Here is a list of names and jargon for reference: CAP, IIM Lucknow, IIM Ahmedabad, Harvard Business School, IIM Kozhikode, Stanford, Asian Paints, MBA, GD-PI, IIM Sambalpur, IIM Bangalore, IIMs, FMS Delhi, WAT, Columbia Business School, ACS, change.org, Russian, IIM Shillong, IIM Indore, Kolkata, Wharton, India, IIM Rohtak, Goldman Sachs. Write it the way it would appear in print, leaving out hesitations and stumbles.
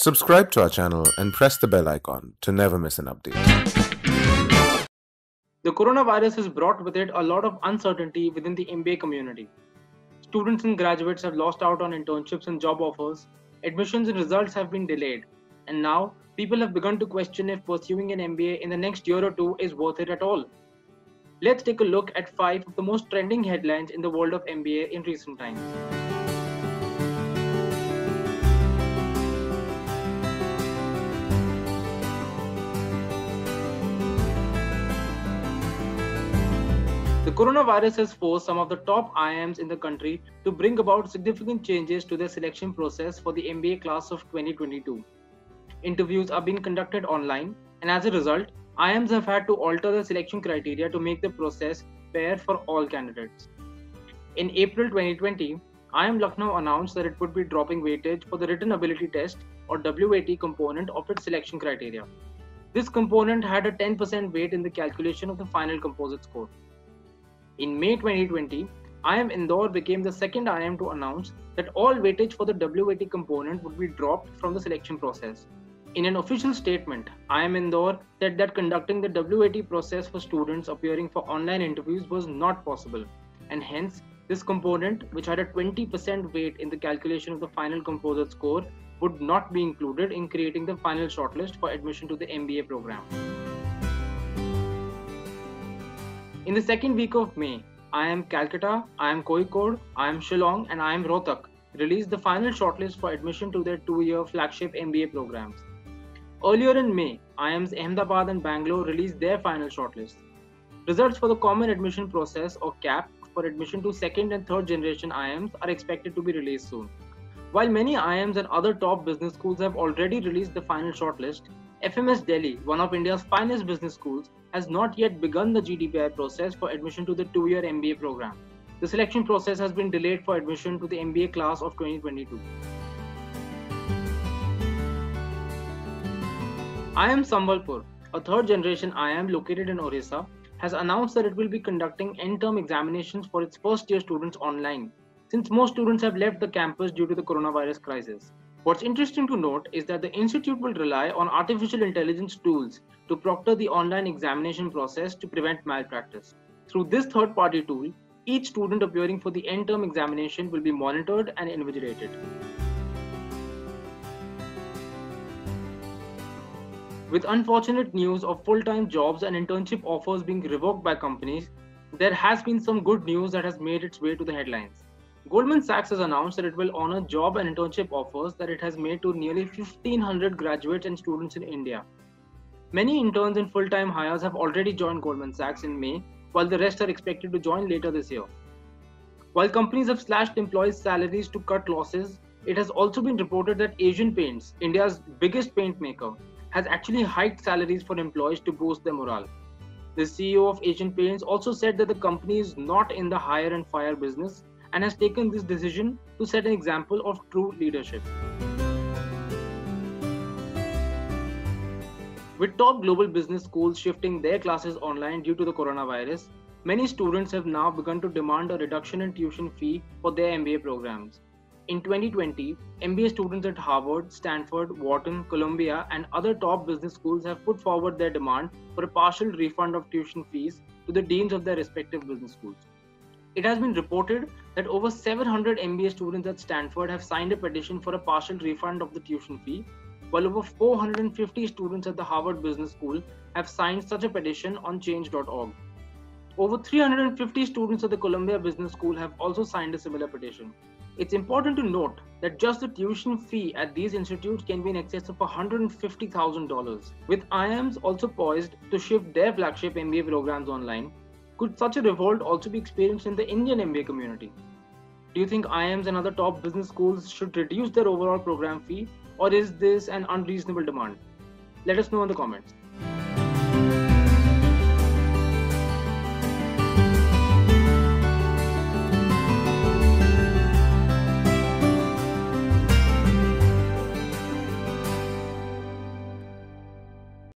Subscribe to our channel and press the bell icon to never miss an update. The coronavirus has brought with it a lot of uncertainty within the MBA community. Students and graduates have lost out on internships and job offers, admissions and results have been delayed, and now people have begun to question if pursuing an MBA in the next year or two is worth it at all. Let's take a look at 5 of the most trending headlines in the world of MBA in recent times. The coronavirus has forced some of the top IIMs in the country to bring about significant changes to their selection process for the MBA class of 2022. Interviews are being conducted online, and as a result, IIMs have had to alter the selection criteria to make the process fair for all candidates. In April 2020, IIM Lucknow announced that it would be dropping weightage for the Written Ability Test or WAT component of its selection criteria. This component had a 10% weight in the calculation of the final composite score. In May 2020, IIM Indore became the second IIM to announce that all weightage for the WAT component would be dropped from the selection process. In an official statement, IIM Indore said that conducting the WAT process for students appearing for online interviews was not possible, and hence, this component, which had a 20% weight in the calculation of the final composite score, would not be included in creating the final shortlist for admission to the MBA program. In the second week of May, IIM Kolkata, IIM Kozhikode, IIM Shillong, and IIM Rohtak released the final shortlist for admission to their 2-year flagship MBA programs. Earlier in May, IIMs Ahmedabad and Bangalore released their final shortlist. Results for the Common Admission Process or CAP for admission to second and third generation IIMs are expected to be released soon. While many IIMs and other top business schools have already released the final shortlist, FMS Delhi, one of India's finest business schools, has not yet begun the GD-PI process for admission to the 2-year MBA program. The selection process has been delayed for admission to the MBA class of 2022. IIM Sambalpur, a third-generation IIM located in Orissa, has announced that it will be conducting end-term examinations for its first-year students online, since most students have left the campus due to the coronavirus crisis. What's interesting to note is that the institute will rely on artificial intelligence tools to proctor the online examination process to prevent malpractice. Through this third-party tool, each student appearing for the end-term examination will be monitored and invigilated. With unfortunate news of full-time jobs and internship offers being revoked by companies, there has been some good news that has made its way to the headlines. Goldman Sachs has announced that it will honor job and internship offers that it has made to nearly 1,500 graduates and students in India. Many interns and full-time hires have already joined Goldman Sachs in May, while the rest are expected to join later this year. While companies have slashed employees' salaries to cut losses, it has also been reported that Asian Paints, India's biggest paint maker, has actually hiked salaries for employees to boost their morale. The CEO of Asian Paints also said that the company is not in the hire and fire business and has taken this decision to set an example of true leadership. With top global business schools shifting their classes online due to the coronavirus, many students have now begun to demand a reduction in tuition fee for their MBA programs. In 2020, MBA students at Harvard, Stanford, Wharton, Columbia, and other top business schools have put forward their demand for a partial refund of tuition fees to the deans of their respective business schools. It has been reported that over 700 MBA students at Stanford have signed a petition for a partial refund of the tuition fee, while over 450 students at the Harvard Business School have signed such a petition on change.org. Over 350 students at the Columbia Business School have also signed a similar petition. It's important to note that just the tuition fee at these institutes can be in excess of $150,000. With IIMs also poised to shift their flagship MBA programs online, could such a revolt also be experienced in the Indian MBA community? Do you think IIMs and other top business schools should reduce their overall program fee, or is this an unreasonable demand? Let us know in the comments.